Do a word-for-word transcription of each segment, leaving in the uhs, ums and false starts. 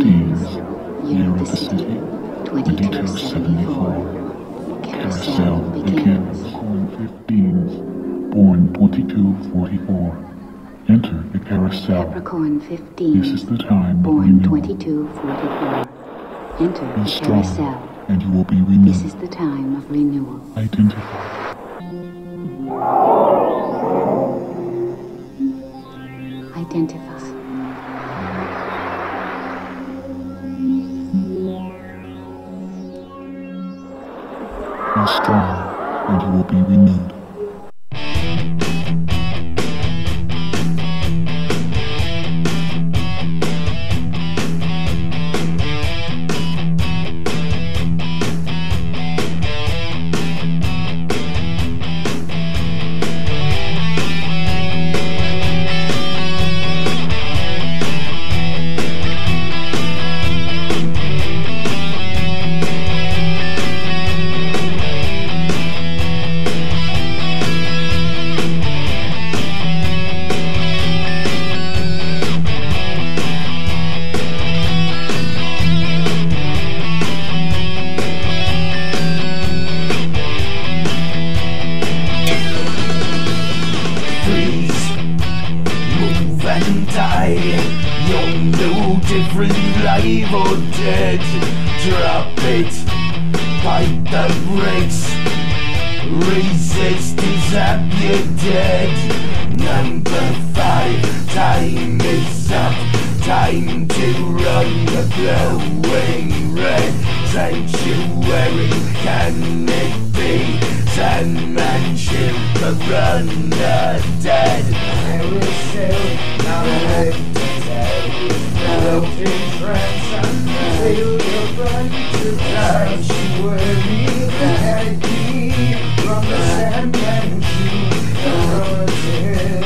Thebes, year of the city, twenty-two seventy-four. Carousel begins. Capricorn fifteen, born twenty-two forty-four. Enter the carousel. Capricorn fifteen, this is the time born twenty-two forty-four. Enter the carousel, and you will be renewed. This is the time of renewal. Identify. Identify. Be strong, and you will be renewed. Different live or dead, drop it, bite the brakes, resist, is up, you're dead. Number five, time is up, time to run, the glowing red sanctuary, can it be? San Manchu, the runner dead. I will say, now I hello, dear friends, I feel your body to touch. You were the deep from the sand and you are dead.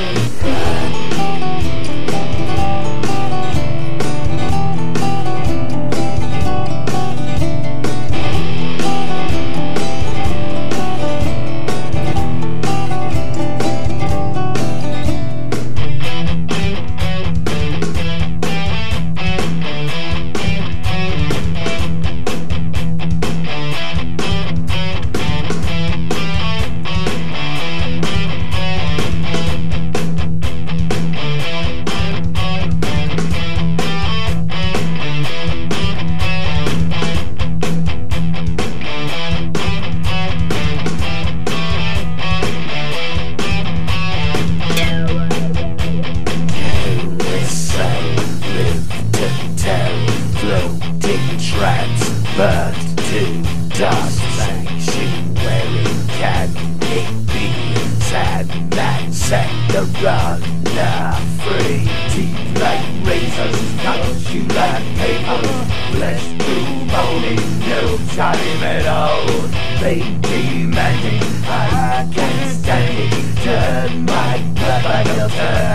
Demanding, I can't stand it. Turn my back, I'll turn.